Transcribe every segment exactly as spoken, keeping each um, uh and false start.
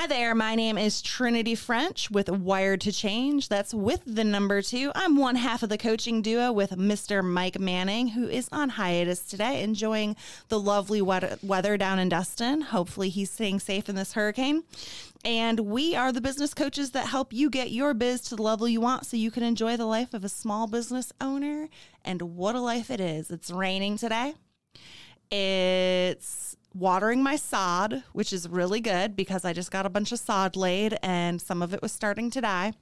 Hi there, my name is Trinity French with Wired to Change. That's with the number two. I'm one half of the coaching duo with Mister Mike Manning, who is on hiatus today, enjoying the lovely weather down in Destin. Hopefully he's staying safe in this hurricane. And we are the business coaches that help you get your biz to the level you want so you can enjoy the life of a small business owner. And what a life it is. It's raining today. It's watering my sod, which is really good because I just got a bunch of sod laid and some of it was starting to die.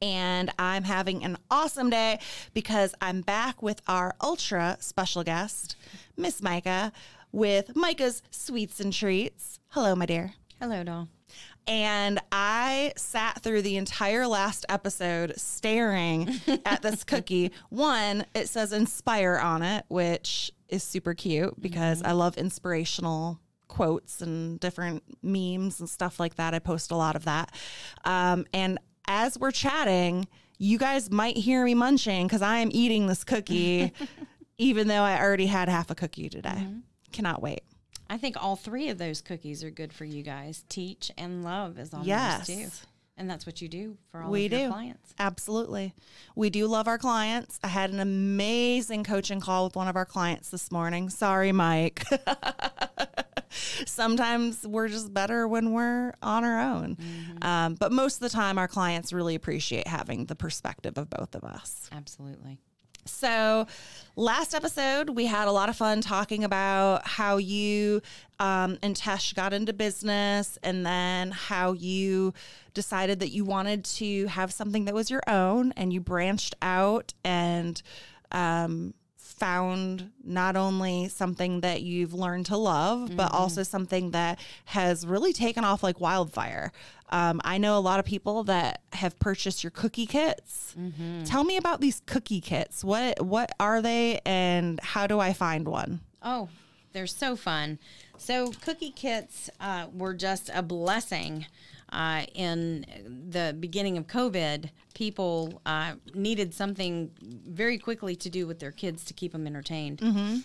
And I'm having an awesome day because I'm back with our ultra special guest, Miss Mica, with Mica's Sweets and Treats. Hello, my dear. Hello, doll. And I sat through the entire last episode staring at this cookie. One, it says inspire on it, which is super cute because mm-hmm. I love inspirational quotes and different memes and stuff like that. I post a lot of that. Um, and as we're chatting, you guys might hear me munching because I am eating this cookie, even though I already had half a cookie today. Mm-hmm. Cannot wait. I think all three of those cookies are good for you guys. Teach and love is all yes. those too. And that's what you do for all we of your do. clients. Absolutely. We do love our clients. I had an amazing coaching call with one of our clients this morning. Sorry, Mike. Sometimes we're just better when we're on our own. Mm-hmm. um, but most of the time, our clients really appreciate having the perspective of both of us. Absolutely. So last episode, we had a lot of fun talking about how you um, and Tesh got into business and then how you decided that you wanted to have something that was your own and you branched out and um, found not only something that you've learned to love, mm-hmm. but also something that has really taken off like wildfire. Um, I know a lot of people that have purchased your cookie kits. Mm-hmm. Tell me about these cookie kits. What what are they and how do I find one? Oh, they're so fun. So cookie kits uh, were just a blessing. Uh, in the beginning of COVID, people uh, needed something very quickly to do with their kids to keep them entertained. Mm-hmm.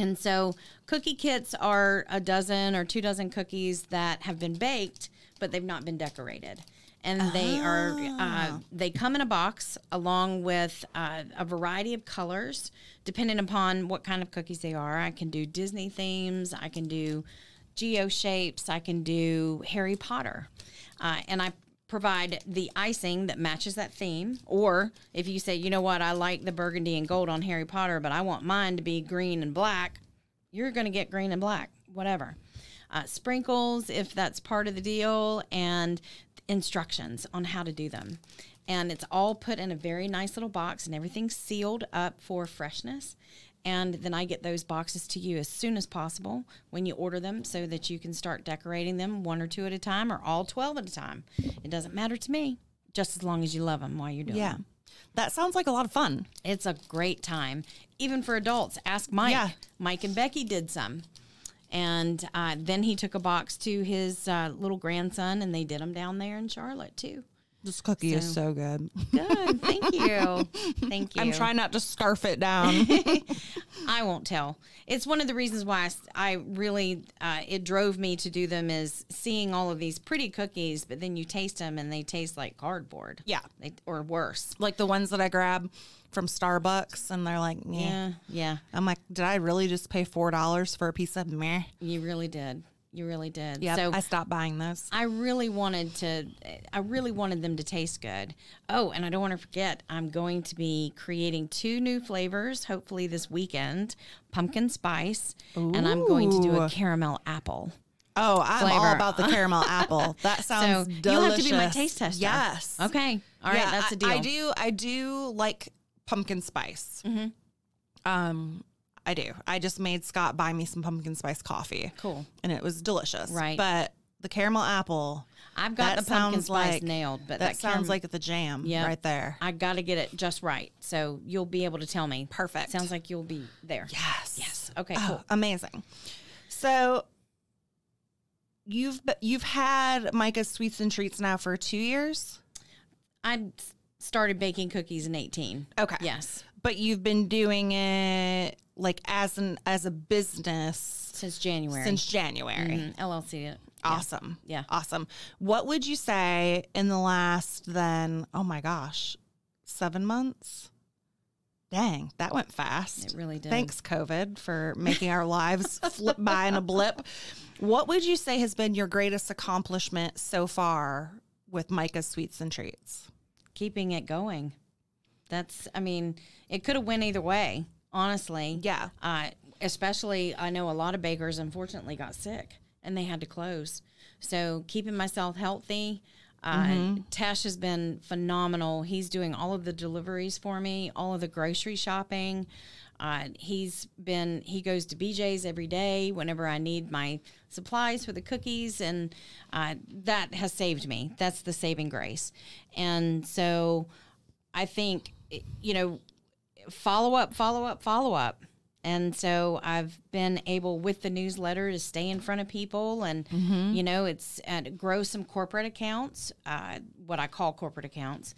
And so cookie kits are a dozen or two dozen cookies that have been baked, but they've not been decorated. And oh. they are uh, they come in a box along with uh, a variety of colors, depending upon what kind of cookies they are. I can do Disney themes. I can do Geo shapes. I can do Harry Potter. Uh, and I provide the icing that matches that theme. Or if you say, you know what, I like the burgundy and gold on Harry Potter, but I want mine to be green and black, you're going to get green and black, whatever. Uh, sprinkles, if that's part of the deal, and instructions on how to do them. And it's all put in a very nice little box and everything's sealed up for freshness. And then I get those boxes to you as soon as possible when you order them so that you can start decorating them one or two at a time or all twelve at a time. It doesn't matter to me, just as long as you love them while you're doing yeah. them. That sounds like a lot of fun. It's a great time, even for adults. Ask Mike. Yeah. Mike and Becky did some. And uh, then he took a box to his uh, little grandson, and they did them down there in Charlotte, too. This cookie so, is so good. Good. Thank you. Thank you. I'm trying not to scarf it down. I won't tell. It's one of the reasons why I, I really, uh, it drove me to do them is seeing all of these pretty cookies, but then you taste them and they taste like cardboard. Yeah. They, or worse. Like the ones that I grab from Starbucks and they're like, meh. Yeah. Yeah. I'm like, did I really just pay four dollars for a piece of meh? You really did. You really did. Yeah, so I stopped buying those. I really wanted to, I really wanted them to taste good. Oh, and I don't want to forget, I'm going to be creating two new flavors, hopefully this weekend, pumpkin spice, Ooh. and I'm going to do a caramel apple. Oh, I'm flavor. all about the caramel apple. That sounds so delicious. You'll have to be my taste tester. Yes. Okay. All yeah, right, that's a deal. I, I do, I do like pumpkin spice. Mm-hmm. Um. I do. I just made Scott buy me some pumpkin spice coffee. Cool. And it was delicious. Right. But the caramel apple. I've got the pumpkin spice like, nailed. But That, that sounds like the jam yeah, right there. I got to get it just right. So you'll be able to tell me. Perfect. Sounds like you'll be there. Yes. Yes. Okay, oh, cool. Amazing. So you've you've had Mica's Sweets and Treats now for two years? I started baking cookies in eighteen. Okay. Yes. But you've been doing it like as an as a business since January. Since January, mm-hmm. L L C. Awesome. Yeah. yeah. Awesome. What would you say in the last then, oh my gosh, seven months? Dang, that went fast. It really did. Thanks, COVID, for making our lives flip by in a blip. What would you say has been your greatest accomplishment so far with Mica's Sweets and Treats? Keeping it going. That's, I mean, it could have went either way, honestly. Yeah. Uh, especially, I know a lot of bakers, unfortunately, got sick and they had to close. So keeping myself healthy. Uh, mm-hmm. Tesh has been phenomenal. He's doing all of the deliveries for me, all of the grocery shopping. Uh, he's been, he goes to B J's every day whenever I need my supplies for the cookies. And uh, that has saved me. That's the saving grace. And so I think, you know, follow up, follow up, follow up. And so I've been able with the newsletter to stay in front of people and, mm-hmm. you know, it's and grow some corporate accounts, uh, what I call corporate accounts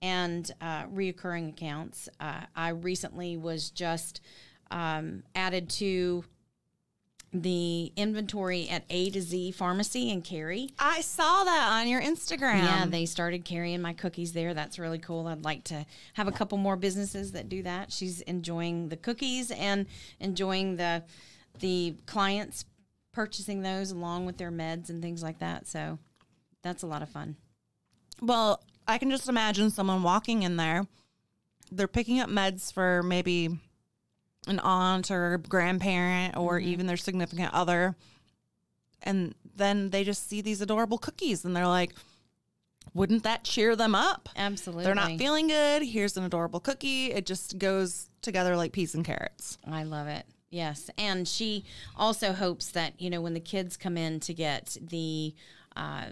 and uh, reoccurring accounts. Uh, I recently was just um, added to the inventory at A to Z Pharmacy in Cary. I saw that on your Instagram. Yeah, they started carrying my cookies there. That's really cool. I'd like to have a couple more businesses that do that. She's enjoying the cookies and enjoying the the clients purchasing those along with their meds and things like that. So that's a lot of fun. Well, I can just imagine someone walking in there. They're picking up meds for maybe an aunt or grandparent or mm-hmm. even their significant other. And then they just see these adorable cookies and they're like, wouldn't that cheer them up? Absolutely. They're not feeling good. Here's an adorable cookie. It just goes together like peas and carrots. I love it. Yes. And she also hopes that, you know, when the kids come in to get the, uh,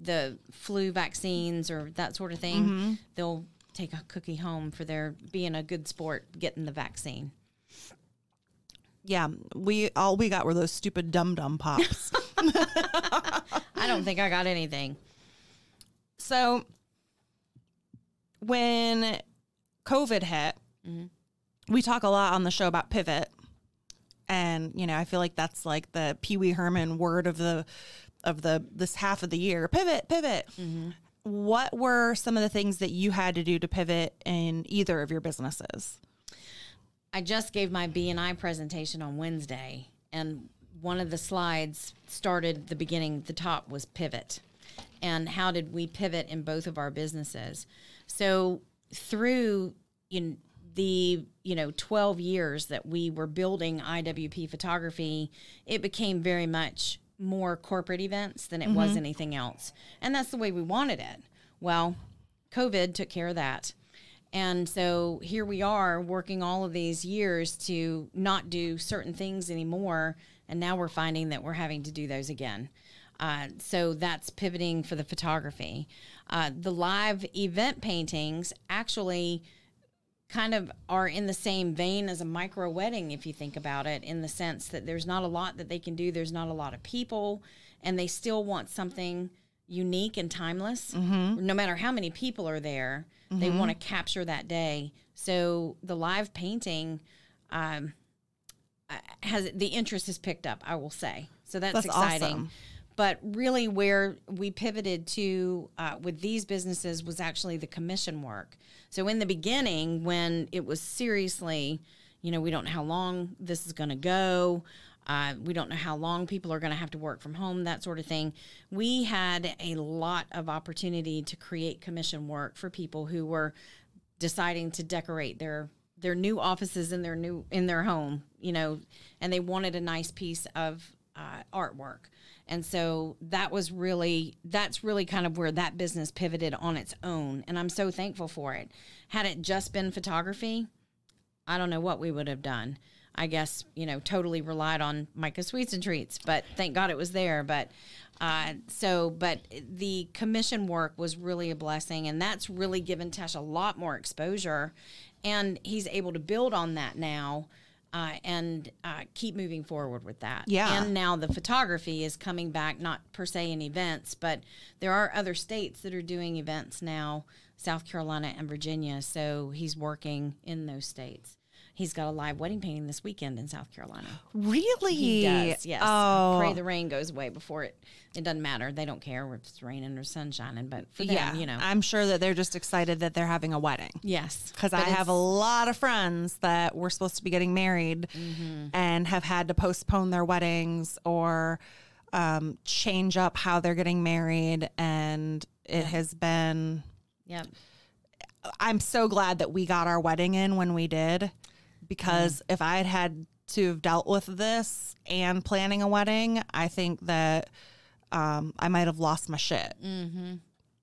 the flu vaccines or that sort of thing, mm-hmm. they'll take a cookie home for their being a good sport, getting the vaccine. Yeah, we all we got were those stupid dum-dum pops. I don't think I got anything. So when COVID hit, mm-hmm. we talk a lot on the show about pivot. And, you know, I feel like that's like the Pee Wee Herman word of the of the this half of the year. Pivot, pivot. Mm-hmm. What were some of the things that you had to do to pivot in either of your businesses? I just gave my B N I presentation on Wednesday, and one of the slides started the beginning. The top was pivot, and how did we pivot in both of our businesses? So through in the you know twelve years that we were building I W P photography, it became very much more corporate events than it mm-hmm. was anything else. And that's the way we wanted it. Well, COVID took care of that. And so here we are working all of these years to not do certain things anymore. And now we're finding that we're having to do those again. Uh, so that's pivoting for the photography. Uh, the live event paintings actually kind of are in the same vein as a micro wedding, if you think about it, in the sense that there's not a lot that they can do. There's not a lot of people, and they still want something unique and timeless. Mm-hmm. No matter how many people are there, mm-hmm. they want to capture that day. So the live painting um, has the interest has picked up, I will say. So that's, that's exciting. Awesome. But really where we pivoted to uh, with these businesses was actually the commission work. So in the beginning, when it was seriously, you know, we don't know how long this is going to go. Uh, we don't know how long people are going to have to work from home, that sort of thing. We had a lot of opportunity to create commission work for people who were deciding to decorate their their new offices in their new in their home, you know, and they wanted a nice piece of uh, artwork. And so that was really, that's really kind of where that business pivoted on its own. And I'm so thankful for it. Had it just been photography, I don't know what we would have done. I guess, you know, totally relied on Mica's Sweets and Treats, but thank God it was there. But uh, so, but the commission work was really a blessing. And that's really given Tesh a lot more exposure. And he's able to build on that now. Uh, and uh, keep moving forward with that. Yeah. And now the photography is coming back, not per se in events, but there are other states that are doing events now, South Carolina and Virginia. So he's working in those states. He's got a live wedding painting this weekend in South Carolina. Really? He does, yes. Oh. Pray the rain goes away before it. It doesn't matter. They don't care if it's raining or sunshining, but for them, yeah, you know. I'm sure that they're just excited that they're having a wedding. Yes. Because I have a lot of friends that were supposed to be getting married mm-hmm. and have had to postpone their weddings or um, change up how they're getting married. And it yeah. has been... Yep. I'm so glad that we got our wedding in when we did, because mm. if I had had to have dealt with this and planning a wedding, I think that um, I might have lost my shit. Mm-hmm.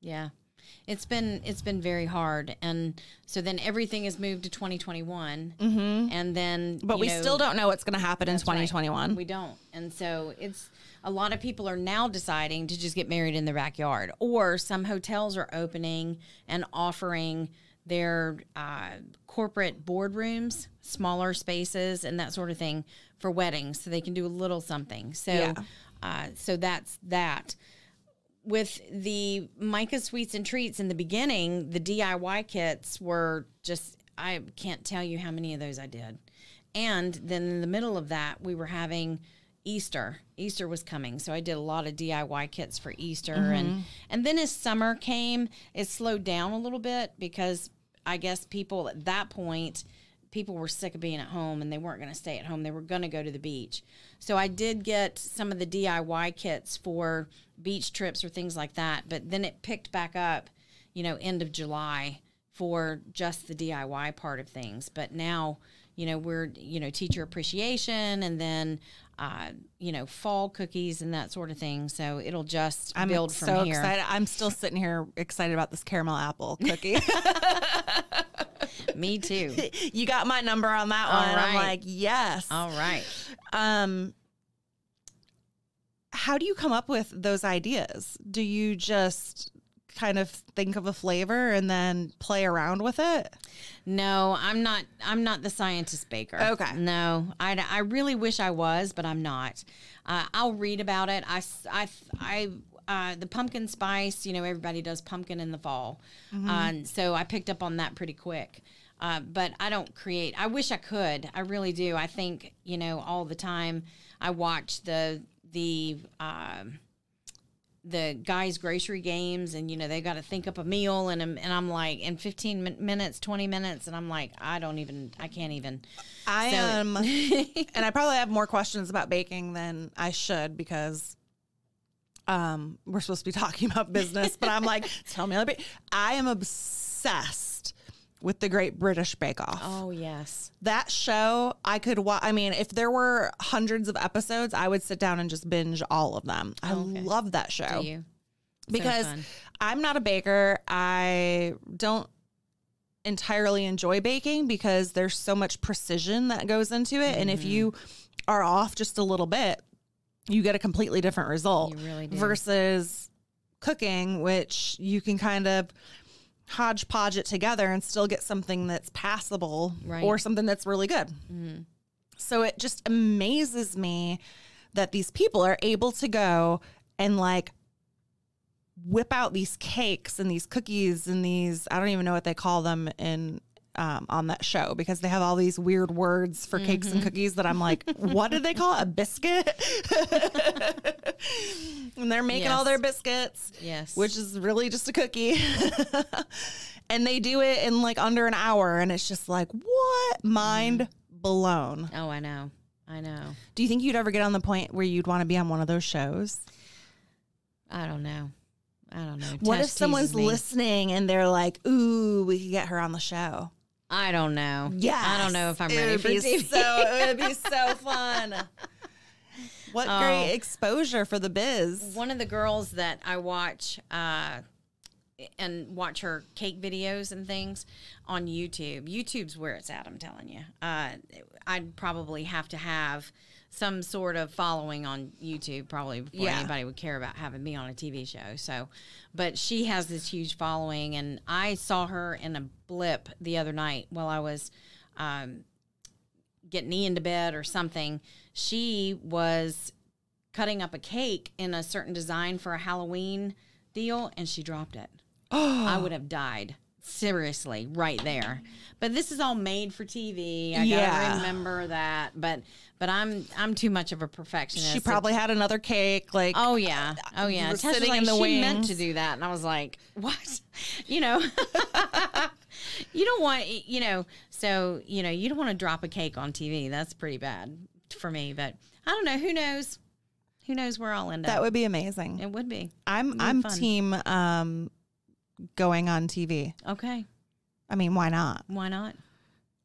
Yeah, it's been it's been very hard, and so then everything is moved to twenty twenty-one, mm-hmm. and then but we know, still don't know what's going to happen in twenty twenty-one. Right. We don't, and so it's. A lot of people are now deciding to just get married in their backyard, or some hotels are opening and offering their uh, corporate boardrooms, smaller spaces, and that sort of thing for weddings, so they can do a little something. So, yeah. uh, so that's that. With the Mica's Sweets and Treats in the beginning, the D I Y kits were just, I can't tell you how many of those I did. And then in the middle of that, we were having... Easter. Easter was coming, so I did a lot of D I Y kits for Easter. Mm-hmm. and, and then as summer came, it slowed down a little bit because I guess people at that point, people were sick of being at home and they weren't going to stay at home. They were going to go to the beach. So I did get some of the D I Y kits for beach trips or things like that, but then it picked back up, you know, end of July for just the D I Y part of things. But now, you know, we're, you know, teacher appreciation and then, uh, you know, fall cookies and that sort of thing. So it'll just I'm build so from here. Excited. I'm still sitting here excited about this caramel apple cookie. Me too. You got my number on that All one. Right. I'm like, yes. All right. Um, how do you come up with those ideas? Do you just... kind of think of a flavor and then play around with it? No, I'm not, I'm not the scientist baker. Okay. No, I, I really wish I was, but I'm not. Uh, I'll read about it. I, I, I, uh, the pumpkin spice, you know, everybody does pumpkin in the fall. Mm-hmm. Um, so I picked up on that pretty quick. Uh, but I don't create, I wish I could. I really do. I think, you know, all the time I watch the, the, um, the guys' grocery games, and you know they got to think up a meal, and and I'm like in fifteen minutes, twenty minutes, and I'm like I don't even, I can't even. I so am, and I probably have more questions about baking than I should because um, we're supposed to be talking about business, but I'm like, tell me a little bit. I am obsessed with the Great British Bake Off. Oh yes, that show I could watch. I mean, if there were hundreds of episodes, I would sit down and just binge all of them. I okay. love that show. Do you? Because so I'm not a baker. I don't entirely enjoy baking because there's so much precision that goes into it, mm-hmm. and if you are off just a little bit, you get a completely different result. You really do. Versus cooking, which you can kind of hodgepodge it together and still get something that's passable, right. or something that's really good. Mm-hmm. So it just amazes me that these people are able to go and like whip out these cakes and these cookies and these, I don't even know what they call them in um, on that show, because they have all these weird words for mm-hmm. cakes and cookies that I'm like, what did they call it? A biscuit? And they're making yes. all their biscuits, yes, which is really just a cookie. And they do it in like under an hour, and it's just like, what? Mind mm. blown. Oh, I know. I know. Do you think you'd ever get on the point where you'd want to be on one of those shows? I don't know. I don't know. What Tesh if someone's me. listening and they're like, ooh, we could get her on the show? I don't know. Yeah. I don't know if I'm it ready for T V. So, it would be so fun. What oh, great exposure for the biz. One of the girls that I watch uh, and watch her cake videos and things on YouTube. YouTube's where it's at, I'm telling you. Uh, I'd probably have to have some sort of following on YouTube probably before yeah. anybody would care about having me on a T V show. So, but she has this huge following, and I saw her in a blip the other night while I was um, getting Ian to bed or something. She was cutting up a cake in a certain design for a Halloween deal, and she dropped it. Oh. I would have died. seriously right there. But this is all made for T V. I yeah. gotta remember that. But but I'm I'm too much of a perfectionist. She probably had another cake. Like oh yeah, oh yeah. Tess sitting was like, in the she wings. meant to do that, and I was like, what? You know, you don't want you know. So you know, you don't want to drop a cake on T V. That's pretty bad for me. But I don't know. Who knows? Who knows where I'll end that up? That would be amazing. It would be. I'm would I'm be team um, going on T V. Okay. I mean, why not? Why not?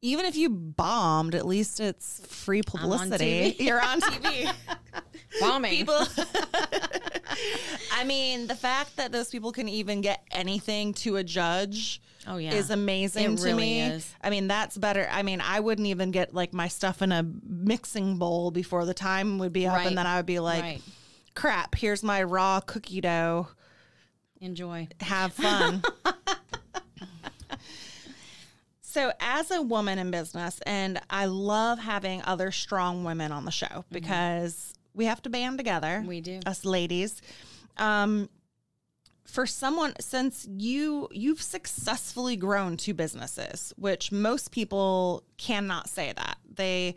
Even if you bombed, at least it's free publicity. I'm on T V. You're on T V. Bombing. People. I mean, the fact that those people can even get anything to a judge oh, yeah. is amazing it to really me. Is. I mean, that's better. I mean, I wouldn't even get like my stuff in a mixing bowl before the time would be up. Right. And then I would be like, right. crap, here's my raw cookie dough. Enjoy. Have fun. So as a woman in business, and I love having other strong women on the show because mm-hmm. we have to band together. We do. Us ladies. Um, for someone, since you, you've successfully grown two businesses, which most people cannot say that. They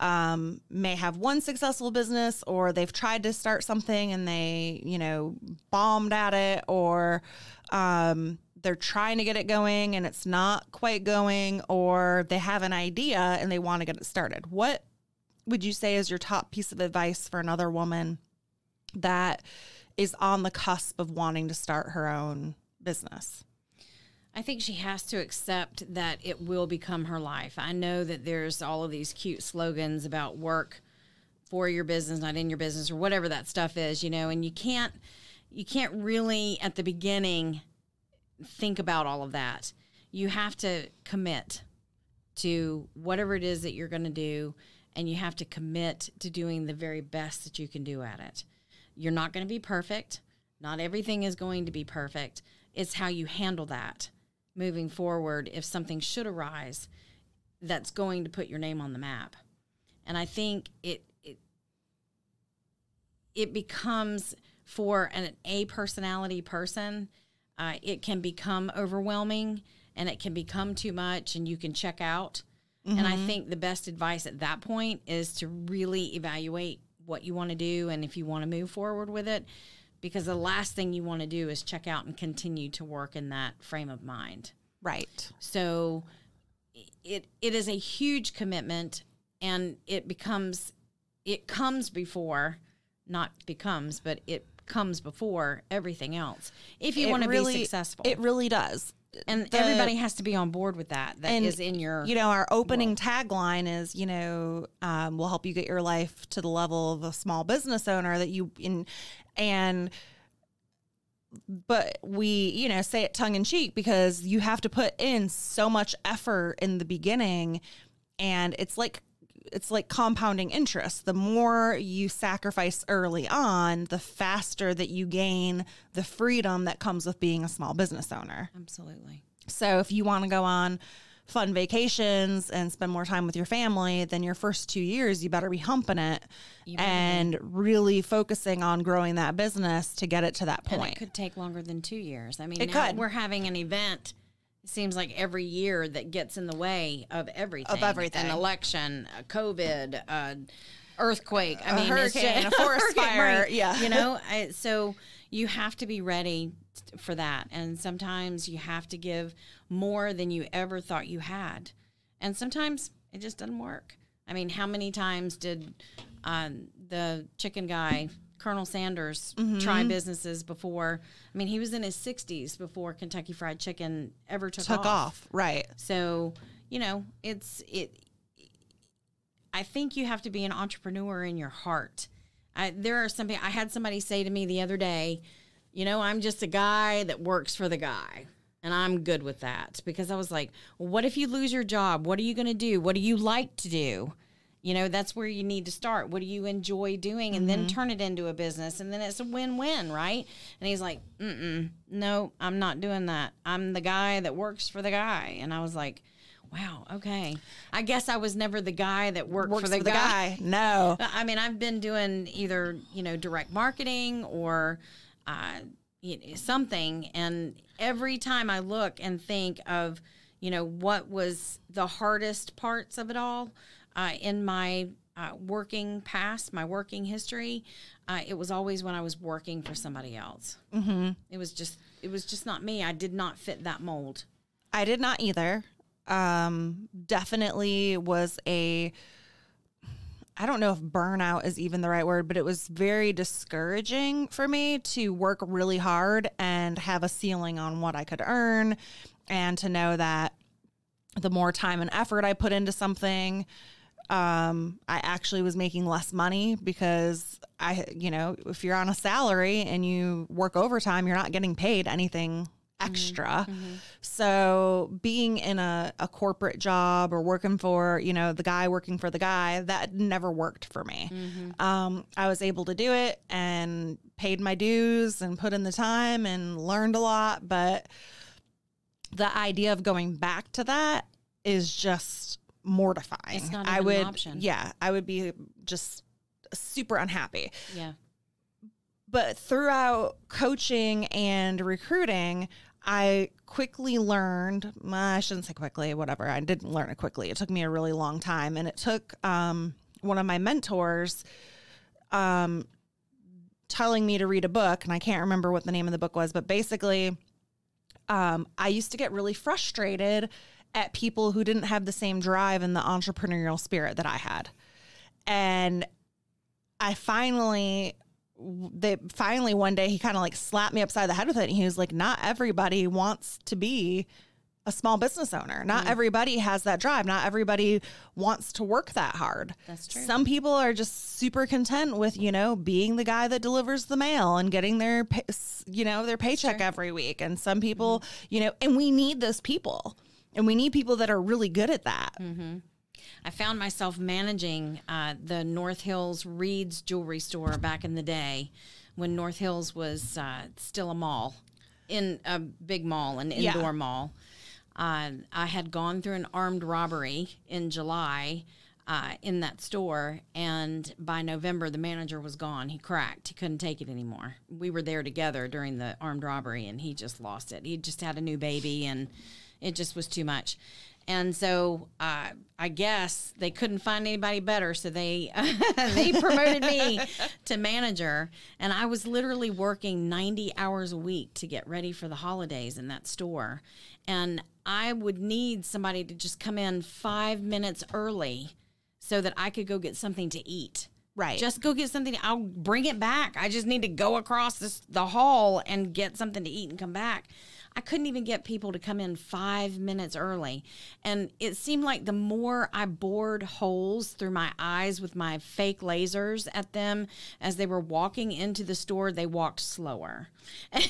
um, may have one successful business or they've tried to start something and they, you know, bombed at it or... Um, they're trying to get it going and it's not quite going, or they have an idea and they want to get it started. What would you say is your top piece of advice for another woman that is on the cusp of wanting to start her own business? I think she has to accept that it will become her life. I know that there's all of these cute slogans about work for your business, not in your business, or whatever that stuff is, you know, and you can't, you can't really at the beginning think about all of that. You have to commit to whatever it is that you're going to do, and you have to commit to doing the very best that you can do at it. You're not going to be perfect. Not everything is going to be perfect. It's how you handle that moving forward. If something should arise, that's going to put your name on the map. And I think it it, it becomes for an A personality person, Uh, it can become overwhelming and it can become too much and you can check out. Mm-hmm. And I think the best advice at that point is to really evaluate what you want to do and if you want to move forward with it, because the last thing you want to do is check out and continue to work in that frame of mind. Right. So it it is a huge commitment, and it becomes, it comes before, not becomes, but it comes before everything else if you want to really, be successful. It really does. And the, everybody has to be on board with that. That and, is in your, you know, our opening world. Tagline is, you know, um, we'll help you get your life to the level of a small business owner that you in, and, but we, you know, say it tongue in cheek because you have to put in so much effort in the beginning, and it's like, it's like compounding interest. The more you sacrifice early on, the faster that you gain the freedom that comes with being a small business owner. Absolutely. So if you want to go on fun vacations and spend more time with your family, then your first two years, you better be humping it you and mean. really focusing on growing that business to get it to that point. And it could take longer than two years. I mean, it now could. We're having an event. Seems like every year that gets in the way of everything. Of everything. An election, a COVID, an earthquake. I a mean, hurricane, it's just, a forest fire. Right. Yeah. You know, I, so you have to be ready for that. And sometimes you have to give more than you ever thought you had. And sometimes it just doesn't work. I mean, how many times did um, the chicken guy... Colonel Sanders mm-hmm. tried businesses before. I mean, he was in his sixties before Kentucky Fried Chicken ever took, took off. off. Right. So, you know, it's, it, I think you have to be an entrepreneur in your heart. I, there are some people, I had somebody say to me the other day, you know, I'm just a guy that works for the guy. And I'm good with that, because I was like, well, what if you lose your job? What are you going to do? What do you like to do? You know, that's where you need to start. What do you enjoy doing? And mm-hmm. then turn it into a business. And then it's a win-win, right? And he's like, mm-mm, no, I'm not doing that. I'm the guy that works for the guy. And I was like, wow, okay. I guess I was never the guy that worked works for the, for the guy. guy. No. I mean, I've been doing either, you know, direct marketing or uh, you know, something. And every time I look and think of, you know, what was the hardest parts of it all uh, in my uh, working past, my working history, uh, it was always when I was working for somebody else. Mm-hmm. It was just, it was just not me. I did not fit that mold. I did not either. Um, definitely was a, I don't know if burnout is even the right word, but it was very discouraging for me to work really hard and have a ceiling on what I could earn, and to know that the more time and effort I put into something, um, I actually was making less money, because I, you know, if you're on a salary and you work overtime, you're not getting paid anything extra. Mm-hmm. So being in a, a corporate job or working for, you know, the guy working for the guy, that never worked for me. Mm-hmm. Um, I was able to do it and paid my dues and put in the time and learned a lot. But the idea of going back to that is just mortifying. It's not even I would, an option. Yeah, I would be just super unhappy. Yeah. But throughout coaching and recruiting, I quickly learned, I shouldn't say quickly, whatever. I didn't learn it quickly. It took me a really long time. And it took um, one of my mentors um, telling me to read a book. And I can't remember what the name of the book was. But basically, um, I used to get really frustrated at people who didn't have the same drive and the entrepreneurial spirit that I had. And I finally... they finally one day he kind of like slapped me upside the head with it. And he was like, not everybody wants to be a small business owner. Not mm. everybody has that drive. Not everybody wants to work that hard. That's true. Some people are just super content with, you know, being the guy that delivers the mail and getting their, you know, their paycheck every week. And some people, mm. you know, and we need those people, and we need people that are really good at that. Mm-hmm. I found myself managing uh, the North Hills Reed's Jewelry Store back in the day when North Hills was uh, still a mall, in a big mall, an indoor yeah. mall. Uh, I had gone through an armed robbery in July uh, in that store, and by November, the manager was gone. He cracked. He couldn't take it anymore. We were there together during the armed robbery, and he just lost it. He just had a new baby, and it just was too much. And so uh, I guess they couldn't find anybody better, so they they promoted me to manager. And I was literally working ninety hours a week to get ready for the holidays in that store. And I would need somebody to just come in five minutes early so that I could go get something to eat. Right. Just go get something. I'll bring it back. I just need to go across this, the hall and get something to eat and come back. I couldn't even get people to come in five minutes early. And it seemed like the more I bored holes through my eyes with my fake lasers at them as they were walking into the store, they walked slower. And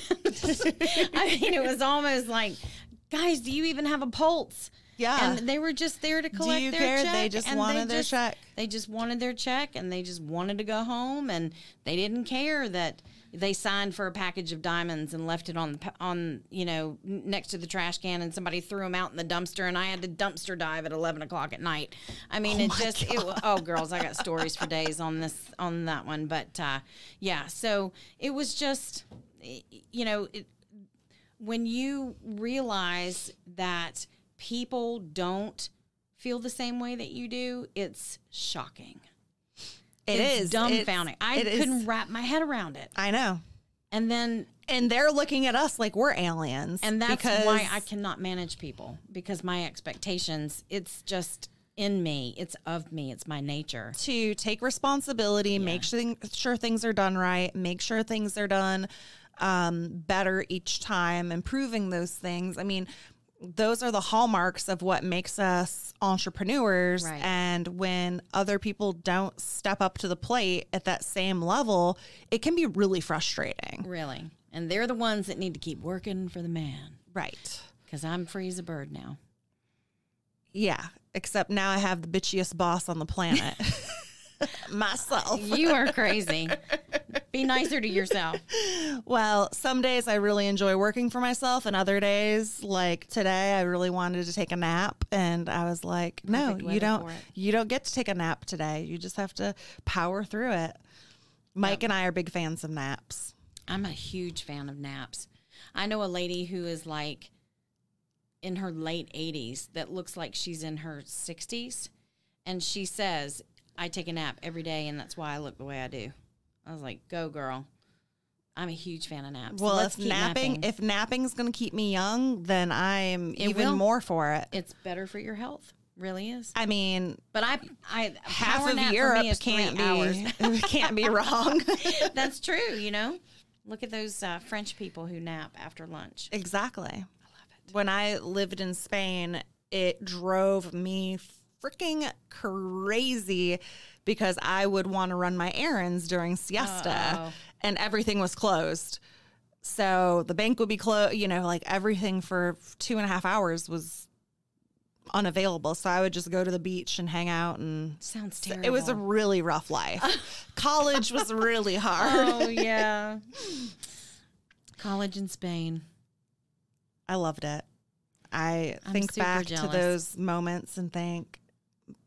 I mean, it was almost like, guys, do you even have a pulse? Yeah. And they were just there to collect do you their care? Check. They just wanted they their just, check. They just wanted their check, and they just wanted to go home, and they didn't care that they signed for a package of diamonds and left it on, on you know, next to the trash can, and somebody threw them out in the dumpster, and I had to dumpster dive at eleven o'clock at night. I mean, oh it just, it, oh, girls, I got stories for days on this, on that one. But, uh, yeah, so it was just, you know, it, when you realize that people don't feel the same way that you do, it's shocking. It it's is dumbfounding. It's, I couldn't is. wrap my head around it. I know. And then, and they're looking at us like we're aliens. And that's because... why I cannot manage people, because my expectations, it's just in me. It's of me. It's my nature to take responsibility, yeah. make sure, sure things are done right, make sure things are done um, better each time, improving those things. I mean, those are the hallmarks of what makes us entrepreneurs. Right. And when other people don't step up to the plate at that same level, it can be really frustrating. Really. And they're the ones that need to keep working for the man. Right. Because I'm free as a bird now. Yeah. Except now I have the bitchiest boss on the planet. Myself. You are crazy. Be nicer to yourself. Well, some days I really enjoy working for myself, and other days, like today, I really wanted to take a nap, and I was like, no, you don't you don't get to take a nap today. You just have to power through it. Mike yep. and I are big fans of naps. I'm a huge fan of naps. I know a lady who is like in her late eighties that looks like she's in her sixties, and she says, I take a nap every day, and that's why I look the way I do. I was like, go girl. I'm a huge fan of naps. Well, if napping, napping if napping's going to keep me young, then I'm it even will. more for it. It's better for your health. Really is. I mean, but I, I half of Europe can't be hours. can't be wrong. That's true. You know, look at those uh, French people who nap after lunch. Exactly. I love it. When I lived in Spain, it drove me freaking crazy because I would want to run my errands during siesta, uh-oh, and everything was closed. So the bank would be closed. You know, like everything for two and a half hours was unavailable, so I would just go to the beach and hang out. And sounds terrible. It was a really rough life. College was really hard. Oh yeah. College in Spain. I loved it. I I'm think back jealous. to those moments and think,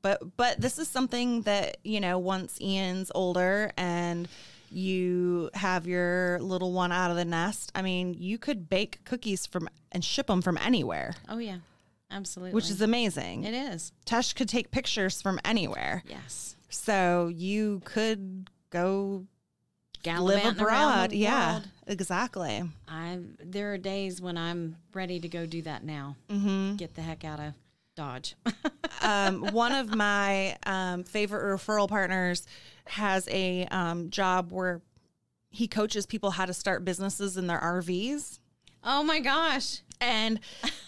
but but this is something that, you know, once Ian's older and you have your little one out of the nest, I mean, you could bake cookies from and ship them from anywhere. Oh yeah. Absolutely. Which is amazing. It is. Tesh could take pictures from anywhere. Yes. So you could go live abroad. Yeah, world. exactly. I There are days when I'm ready to go do that now. Mm-hmm. Get the heck out of Dodge. um, one of my um, favorite referral partners has a um, job where he coaches people how to start businesses in their R Vs. Oh, my gosh. And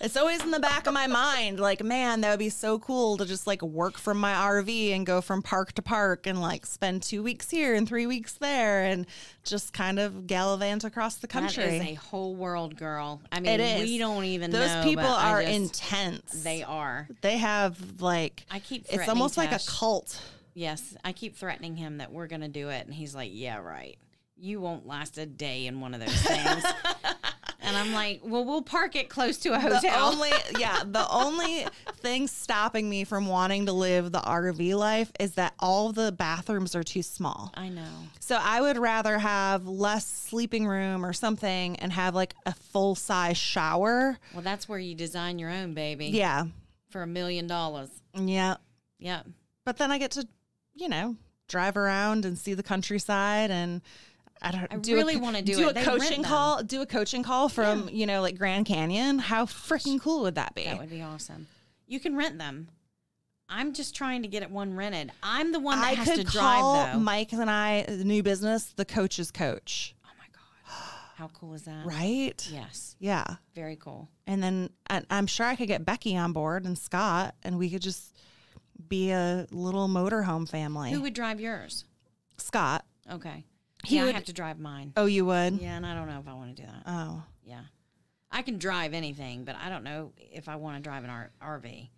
it's always in the back of my mind, like, man, that would be so cool to just, like, work from my R V and go from park to park and, like, spend two weeks here and three weeks there and just kind of gallivant across the country. That is a whole world, girl. I mean, it is. We don't even Those know. Those people are just, intense. They are. They have, like, I keep it's almost Tesh. like a cult. Yes. I keep threatening him that we're going to do it. And he's like, yeah, right. You won't last a day in one of those things. And I'm like, well, we'll park it close to a hotel. The only, yeah, the only thing stopping me from wanting to live the R V life is that all the bathrooms are too small. I know. So I would rather have less sleeping room or something and have like a full-size shower. Well, that's where you design your own, baby. Yeah. For a million dollars. Yeah. Yeah. But then I get to, you know, drive around and see the countryside and... I don't I do really want to do, do it. a they coaching call. Do a coaching call from, yeah. you know, like Grand Canyon. How freaking cool would that be? That would be awesome. You can rent them. I'm just trying to get it one rented. I'm the one that I has could to drive, call though. Mike and I, the new business, the coach's coach. Oh, my God. How cool is that? Right? Yes. Yeah. Very cool. And then I, I'm sure I could get Becky on board and Scott, and we could just be a little motorhome family. Who would drive yours? Scott. Okay. He yeah, would I have to drive mine. Oh, you would? Yeah, and I don't know if I want to do that. Oh. Yeah. I can drive anything, but I don't know if I want to drive an R V.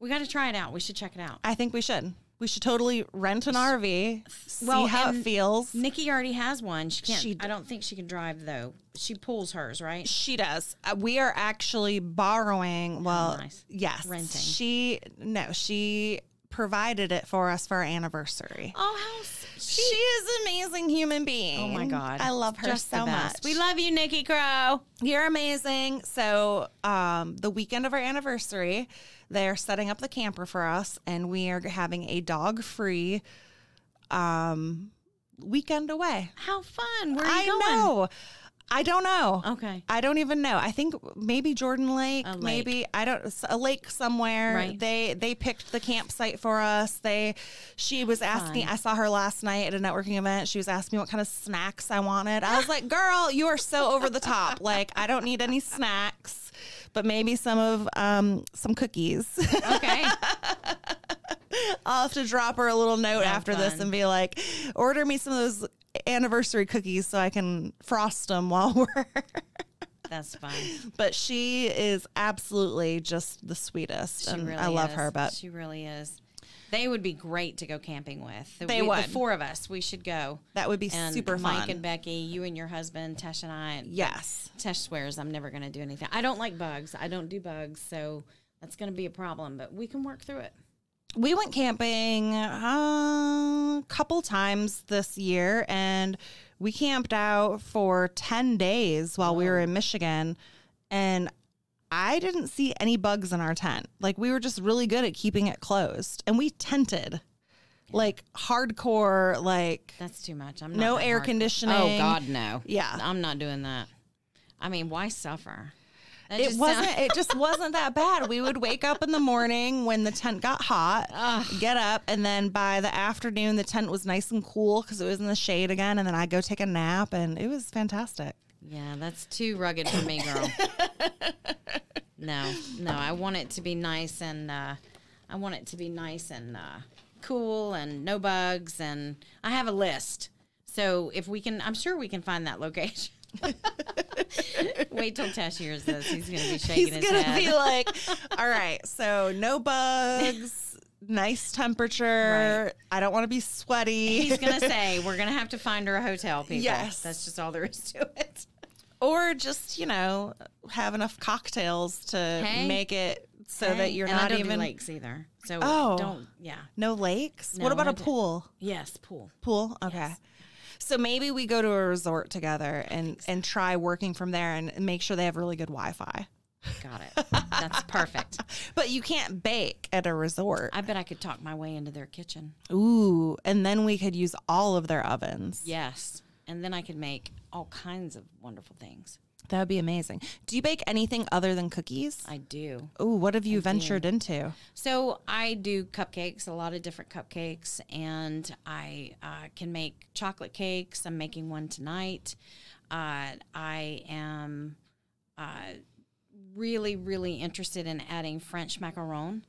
We got to try it out. We should check it out. I think we should. We should totally rent an R V, see well, how it feels. Nikki already has one. She can't. She, I don't think she can drive, though. She pulls hers, right? She does. Uh, we are actually borrowing. Well, oh, nice. Yes. Renting. She, no, she... provided it for us for our anniversary. Oh, how she, she is an amazing human being. Oh my God, I love her Just so much. We love you, Nikki Crow. You're amazing. So, um, the weekend of our anniversary, they're setting up the camper for us, and we are having a dog-free, um, weekend away. How fun! Where are you I going? I know. I don't know. Okay. I don't even know. I think maybe Jordan Lake, lake. maybe I don't a lake somewhere. Right. They they picked the campsite for us. They she was asking Fun. I saw her last night at a networking event. She was asking me what kind of snacks I wanted. I was like, "Girl, you are so over the top. Like, I don't need any snacks, but maybe some of um some cookies." Okay. I'll have to drop her a little note Have after fun. this and be like, "Order me some of those anniversary cookies so I can frost them while we're." That's fun. But she is absolutely just the sweetest. She and really I love is. her, but she really is. They would be great to go camping with. They we, would. The four of us, we should go. That would be and super fun. Mike and Becky, you and your husband, Tesh and I. And yes. Tesh swears I'm never going to do anything. I don't like bugs. I don't do bugs, so that's going to be a problem, but we can work through it. we went camping a couple times this year, and we camped out for ten days while we were in Michigan, and I didn't see any bugs in our tent. Like, we were just really good at keeping it closed, and we tented. Like hardcore, like that's too much. I'm not no air hardcore. conditioning. Oh God, no. Yeah, I'm not doing that. I mean, why suffer? That it wasn't. Sounds... it just wasn't that bad. We would wake up in the morning when the tent got hot, Ugh. get up, and then by the afternoon the tent was nice and cool because it was in the shade again. And then I'd go take a nap, and it was fantastic. Yeah, that's too rugged for me, girl. No, no, I want it to be nice and uh, I want it to be nice and. Uh, cool and no bugs, and I have a list, so if we can, I'm sure we can find that location. Wait till Tesh hears this, he's gonna be shaking he's his gonna head. Be like, all right, so no bugs, nice temperature, right. I don't want to be sweaty. He's gonna say we're gonna have to find her a hotel, people. Yes, that's just all there is to it. Or just, you know, have enough cocktails to hey. make it so hey. that you're and not I don't even do lakes either. So oh, don't yeah, no lakes. No, what about I a did. pool? Yes, pool, pool. Okay, yes. So maybe we go to a resort together and so. and try working from there and make sure they have really good Wi-Fi. Got it. That's perfect. But you can't bake at a resort. I bet I could talk my way into their kitchen. Ooh, and then we could use all of their ovens. Yes, and then I could make all kinds of wonderful things. That would be amazing. Do you bake anything other than cookies? I do. Oh, what have you I ventured do. into? So I do cupcakes, a lot of different cupcakes, and I uh, can make chocolate cakes. I'm making one tonight. Uh, I am uh, really, really interested in adding French macaron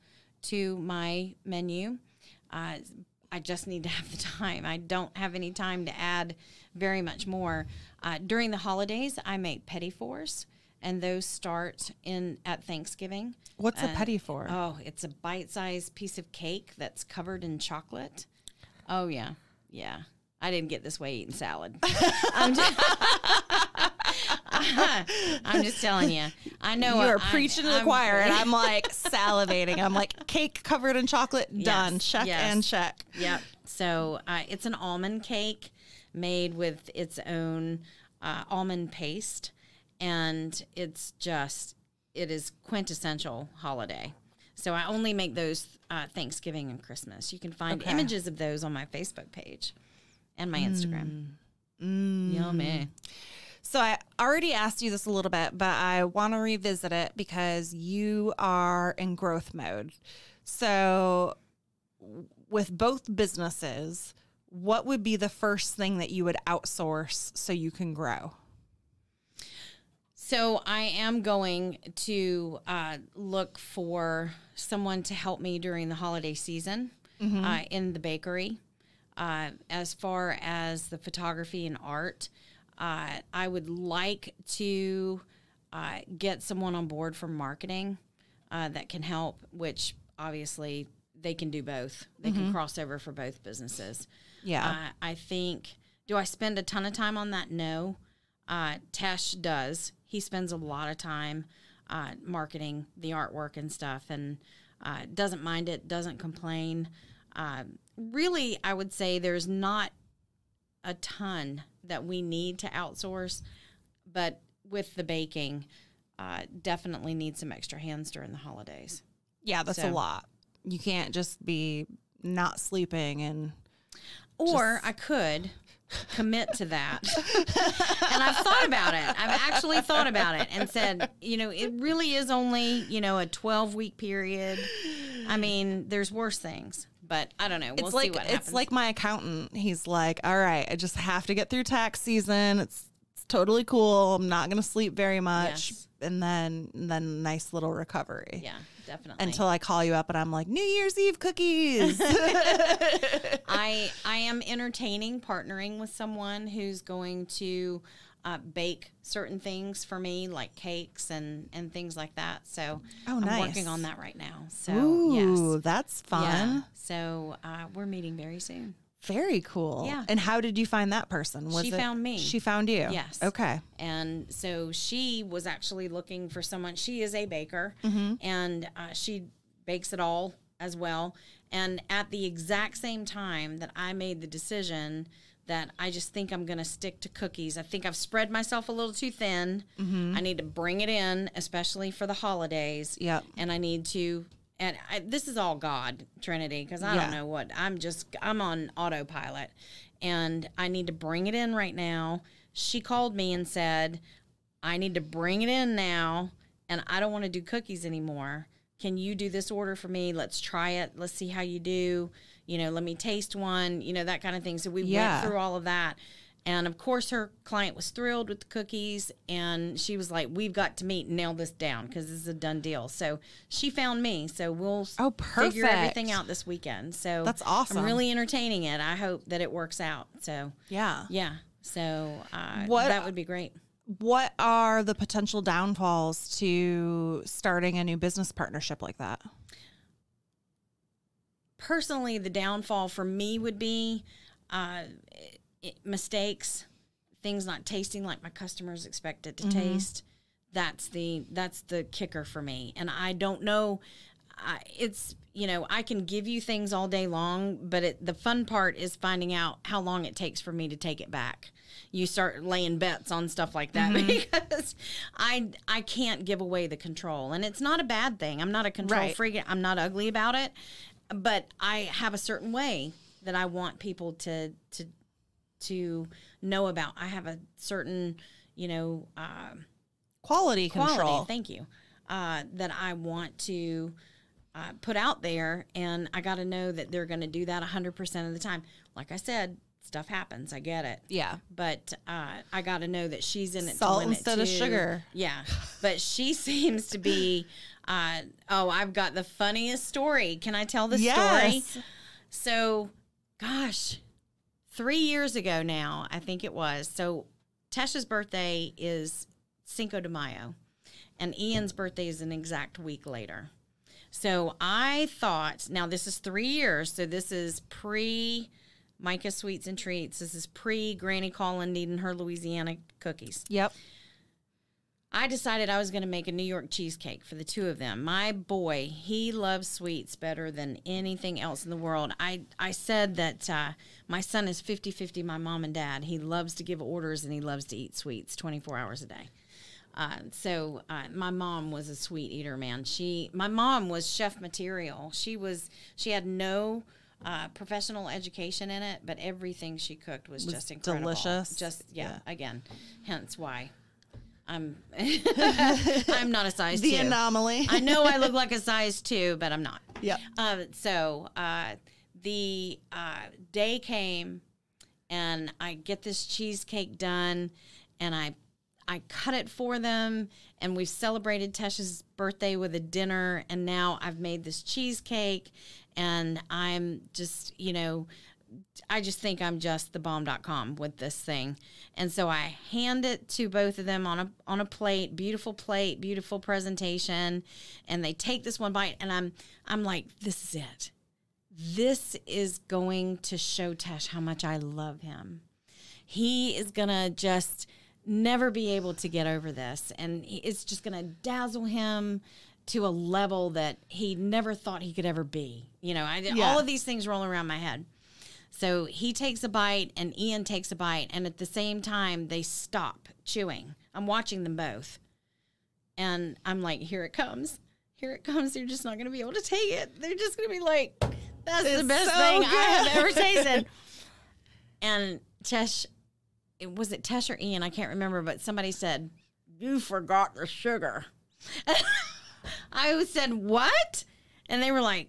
to my menu. Uh, I just need to have the time. I don't have any time to add very much more. Uh, during the holidays, I make petit fours, and those start in at Thanksgiving. What's uh, a petit four? Oh, it's a bite-sized piece of cake that's covered in chocolate. Oh, yeah. Yeah. I didn't get this way eating salad. I'm, just, I'm just telling you. I know you're preaching to the I'm, choir, and I'm like salivating. I'm like, cake covered in chocolate, yes, done. Check yes. and check. Yep. So uh, it's an almond cake made with its own uh, almond paste, and it's just it is quintessential holiday. So I only make those uh, Thanksgiving and Christmas. You can find okay. images of those on my Facebook page. And my Instagram. Mm. Yummy. So I already asked you this a little bit, but I want to revisit it because you are in growth mode. So with both businesses, what would be the first thing that you would outsource so you can grow? So I am going to uh, look for someone to help me during the holiday season mm-hmm. uh, in the bakery. Uh, as far as the photography and art, uh, I would like to uh, get someone on board for marketing uh, that can help, which obviously they can do both. They mm-hmm. can cross over for both businesses. Yeah. Uh, I think, do I spend a ton of time on that? No. Uh, Tesh does. He spends a lot of time uh, marketing the artwork and stuff, and uh, doesn't mind it, doesn't complain. Uh, really, I would say there's not a ton that we need to outsource, but with the baking, uh, definitely need some extra hands during the holidays. Yeah, that's so. a lot. You can't just be not sleeping and... Or just... I could commit to that. And I've thought about it. I've actually thought about it and said, you know, it really is only, you know, a twelve-week period. I mean, there's worse things. But I don't know. We'll it's see like, what happens. It's like my accountant. He's like, all right, I just have to get through tax season. It's, it's totally cool. I'm not going to sleep very much. Yes. And then, and then nice little recovery. Yeah, definitely. Until I call you up and I'm like, New Year's Eve cookies. I, I am entertaining partnering with someone who's going to uh, bake certain things for me, like cakes and, and things like that. So oh, I'm nice. working on that right now. So Ooh, yes. that's fun. Yeah. So uh, we're meeting very soon. Very cool. Yeah. And how did you find that person? Was she it, found me. She found you. Yes. Okay. And so she was actually looking for someone. She is a baker, mm-hmm. and uh, she bakes it all as well. And at the exact same time that I made the decision that I just think I'm going to stick to cookies. I think I've spread myself a little too thin. Mm-hmm. I need to bring it in, especially for the holidays. Yeah. And I need to, and I, this is all God, Trinity, because I yeah. don't know what, I'm just, I'm on autopilot. And I need to bring it in right now. She called me and said, I need to bring it in now, and I don't want to do cookies anymore. Can you do this order for me? Let's try it. Let's see how you do. You know, let me taste one, you know, that kind of thing. So we yeah. went through all of that. And, of course, her client was thrilled with the cookies, and she was like, we've got to meet and nail this down because this is a done deal. So she found me. So we'll oh, perfect. figure everything out this weekend. So that's awesome. I'm really entertaining it. I hope that it works out. So, yeah. Yeah. So uh, what, that would be great. What are the potential downfalls to starting a new business partnership like that? Personally, the downfall for me would be uh, it, it, mistakes, things not tasting like my customers expect it to mm-hmm. taste. That's the that's the kicker for me. And I don't know. I, it's, you know, I can give you things all day long, but it, the fun part is finding out how long it takes for me to take it back. You start laying bets on stuff like that mm-hmm. because I I can't give away the control. And it's not a bad thing. I'm not a control right. freak. I'm not ugly about it. But I have a certain way that I want people to to to know about. I have a certain, you know, uh, quality, quality control. Thank you. Uh, that I want to uh, put out there, and I got to know that they're going to do that one hundred percent of the time. Like I said, stuff happens. I get it. Yeah. But uh, I got to know that she's in it. Salt instead of sugar. Yeah. But she seems to be. Uh, oh, I've got the funniest story. Can I tell the yes. story? So, gosh, three years ago now, I think it was. So, Tesh's birthday is Cinco de Mayo, and Ian's birthday is an exact week later. So, I thought, now this is three years, so this is pre Mica's Sweets and Treats. This is pre Granny Colin needing her Louisiana cookies. Yep. I decided I was going to make a New York cheesecake for the two of them. My boy, he loves sweets better than anything else in the world. I, I said that uh, my son is fifty fifty my mom and dad. He loves to give orders, and he loves to eat sweets twenty-four hours a day. Uh, so uh, my mom was a sweet eater, man. She, my mom was chef material. She was, she had no... Uh, professional education in it, but everything she cooked was, was just incredible. Delicious. Just, yeah, yeah, again, hence why I'm I'm not a size the two. The anomaly. I know I look like a size two, but I'm not. Yeah. Uh, so uh, the uh, day came, and I get this cheesecake done, and I I cut it for them, and we've celebrated Tesh's birthday with a dinner, and now I've made this cheesecake. And I'm just, you know, I just think I'm just the bomb dot com with this thing. And so I hand it to both of them on a on a plate, beautiful plate, beautiful presentation. And they take this one bite, and I'm I'm like, this is it. This is going to show Tesh how much I love him. He is going to just never be able to get over this. And it's just going to dazzle him to a level that he never thought he could ever be. You know, I did yeah. all of these things rolling around my head. So he takes a bite, and Ian takes a bite, and at the same time, they stop chewing. I'm watching them both. And I'm like, here it comes. Here it comes. They're just not going to be able to take it. They're just going to be like, that's it's the best so thing good. I have ever tasted. And Tesh, it, was it Tesh or Ian? I can't remember, but somebody said, you forgot the sugar. I said, what? And they were like,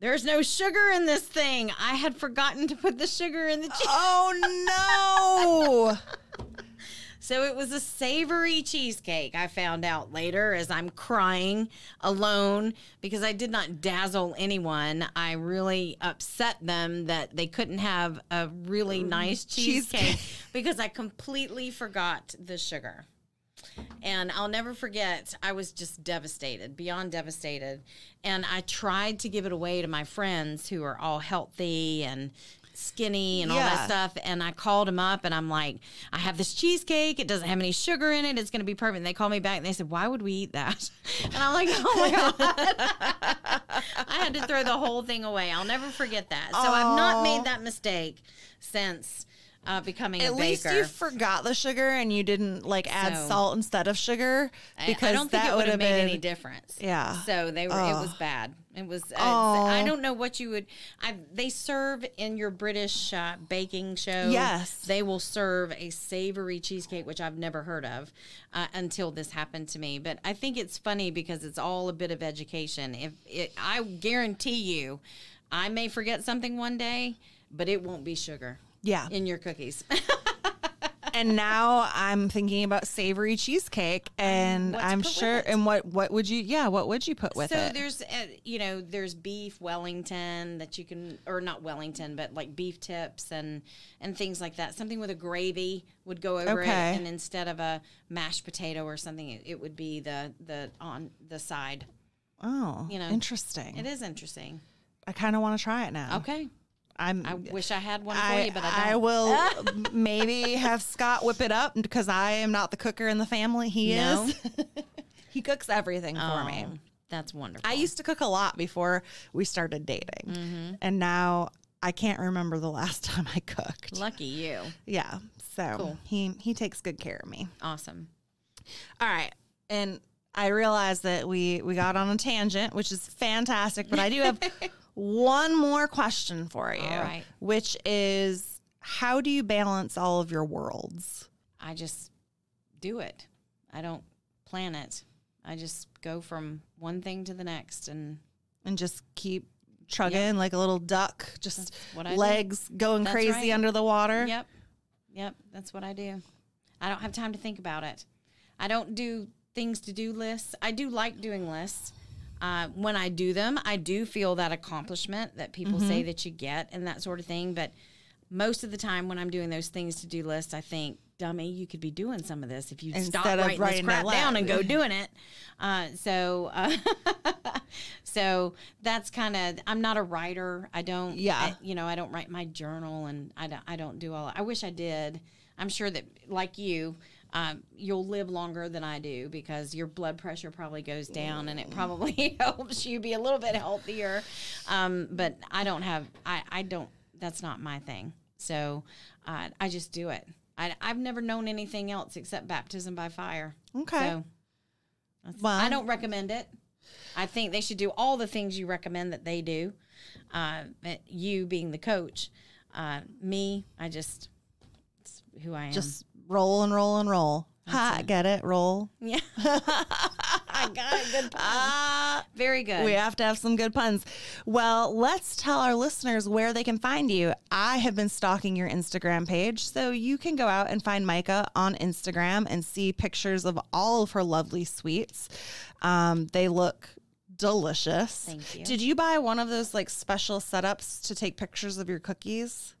there's no sugar in this thing. I had forgotten to put the sugar in the cheese. Oh, no. So it was a savory cheesecake, I found out later, as I'm crying alone because I did not dazzle anyone. I really upset them that they couldn't have a really nice cheesecake, cheesecake. because I completely forgot the sugar. And I'll never forget, I was just devastated, beyond devastated. And I tried to give it away to my friends who are all healthy and skinny and yeah. all that stuff. And I called him up and I'm like, I have this cheesecake. It doesn't have any sugar in it. It's going to be perfect. And they called me back and they said, why would we eat that? And I'm like, oh my God. I had to throw the whole thing away. I'll never forget that. So Aww. I've not made that mistake since uh, becoming At a baker. At least you forgot the sugar and you didn't like add so, salt instead of sugar, because I, I don't think it would have made been, any difference. Yeah. So they were, oh. it was bad. It was, uh, I don't know what you would, I, they serve in your British uh, baking show. Yes. They will serve a savory cheesecake, which I've never heard of uh, until this happened to me. But I think it's funny because it's all a bit of education. If it, I guarantee you, I may forget something one day, but it won't be sugar. Yeah. In your cookies. And now I'm thinking about savory cheesecake, and What's I'm sure. And what what would you? Yeah, what would you put with so it? So there's, uh, you know, there's beef Wellington that you can, or not Wellington, but like beef tips and and things like that. Something with a gravy would go over okay. it, and instead of a mashed potato or something, it, it would be the the on the side. Oh, you know, interesting. It is interesting. I kind of want to try it now. Okay. I'm, I wish I had one for I, you, but I don't. I will maybe have Scott whip it up, because I am not the cooker in the family. He no. is. He cooks everything oh, for me. That's wonderful. I used to cook a lot before we started dating, mm-hmm. and now I can't remember the last time I cooked. Lucky you. Yeah. So cool. he he takes good care of me. Awesome. All right, and I realized that we we got on a tangent, which is fantastic, but I do have. One more question for you, all right. which is, how do you balance all of your worlds? I just do it. I don't plan it. I just go from one thing to the next, and and just keep chugging yep. like a little duck, just legs do. going that's crazy right. under the water. Yep, yep. That's what I do. I don't have time to think about it. I don't do things to do lists. I do like doing lists. Uh, when I do them, I do feel that accomplishment that people mm-hmm. say that you get and that sort of thing. But most of the time when I'm doing those things to do lists, I think, dummy, you could be doing some of this if you Instead stop writing, writing this crap down and go doing it. Uh, so, uh, so that's kind of, I'm not a writer. I don't, yeah. I, you know, I don't write my journal, and I don't, I don't do all, I wish I did. I'm sure that like you, Um, you'll live longer than I do, because your blood pressure probably goes down, and it probably helps you be a little bit healthier. Um, but I don't have, I, I don't, that's not my thing. So uh, I just do it. I, I've never known anything else except baptism by fire. Okay. So that's, well, I don't recommend it. I think they should do all the things you recommend that they do. Uh, you being the coach, uh, me, I just, it's who I am. Just roll and roll and roll. That's ha, it. Get it? Roll. Yeah. I got a good pun. Uh, Very good. We have to have some good puns. Well, let's tell our listeners where they can find you. I have been stalking your Instagram page, so you can go out and find Mica on Instagram and see pictures of all of her lovely sweets. Um, they look delicious. Thank you. Did you buy one of those like special setups to take pictures of your cookies?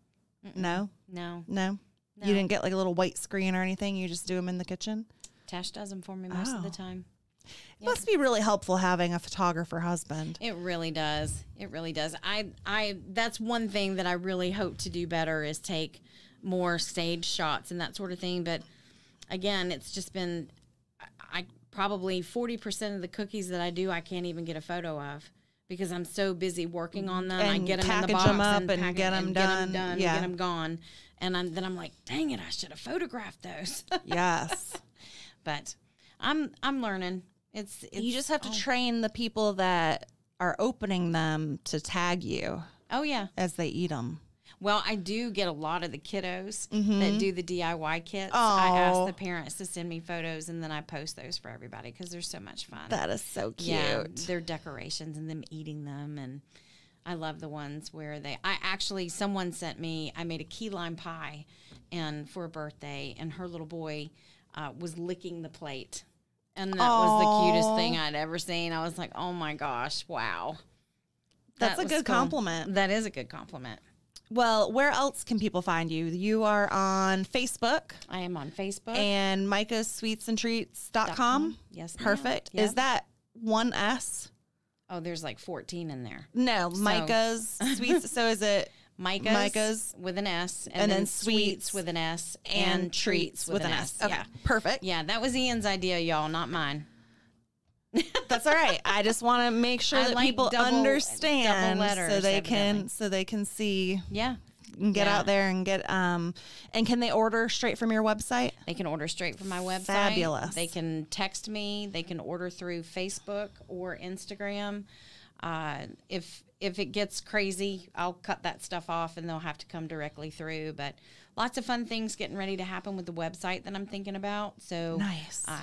Mm-mm. No? No. No? No. You didn't get like a little white screen or anything? You just do them in the kitchen? Tesh does them for me most oh. of the time. It yeah. must be really helpful having a photographer husband. It really does. It really does. I, I, that's one thing that I really hope to do better, is take more stage shots and that sort of thing. But again, it's just been, I probably forty percent of the cookies that I do, I can't even get a photo of, because I'm so busy working on them. And I get them in the box them up and, and, get, them and get them done, yeah. and get them gone. And I'm, then I'm like, dang it, I should have photographed those. Yes. But I'm I'm learning. It's, it's You just have to oh. train the people that are opening them to tag you. Oh, yeah. As they eat them. Well, I do get a lot of the kiddos mm-hmm. that do the D I Y kits. Oh. I ask the parents to send me photos, and then I post those for everybody, because they're so much fun. That is so cute. Yeah, their decorations and them eating them. And I love the ones where they – I actually – someone sent me – I made a key lime pie and for a birthday, and her little boy uh, was licking the plate. And that Aww. was the cutest thing I'd ever seen. I was like, oh, my gosh, wow. That's that a good cool. compliment. That is a good compliment. Well, where else can people find you? You are on Facebook. I am on Facebook. And Micas Sweets and Treats dot com. Yes. Perfect. Yep. Is that one S? Oh, there's like fourteen in there. No, so. Mica's Sweets. So is it Mica's, Mica's with an S, and, and then, then Sweets with an S, and, and Treats with an, an S. S. Okay, yeah. Perfect. Yeah, that was Ian's idea, y'all, not mine. That's all right. I just want to make sure I that like people double, understand double letters, so they evidently. can so they can see. Yeah. And get yeah. out there and get, um, and can they order straight from your website? They can order straight from my website. Fabulous. They can text me. They can order through Facebook or Instagram. Uh, if, if it gets crazy, I'll cut that stuff off and they'll have to come directly through. But lots of fun things getting ready to happen with the website that I'm thinking about. So nice. Uh,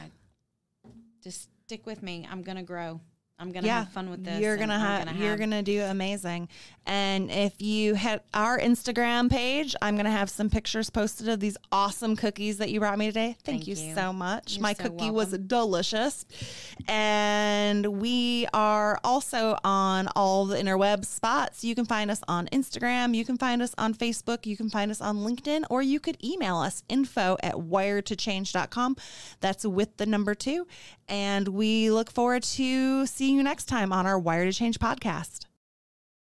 just stick with me. I'm going to grow. I'm going to yeah, have fun with this. You're going to ha have, you're going to do amazing. And if you hit our Instagram page, I'm going to have some pictures posted of these awesome cookies that you brought me today. Thank, Thank you, you so much. You're My so cookie welcome. was delicious. And we are also on all the interweb spots. You can find us on Instagram. You can find us on Facebook. You can find us on LinkedIn, or you could email us info at wired to change dot com. That's with the number two. And we look forward to seeing you next time on our Wired to Change podcast.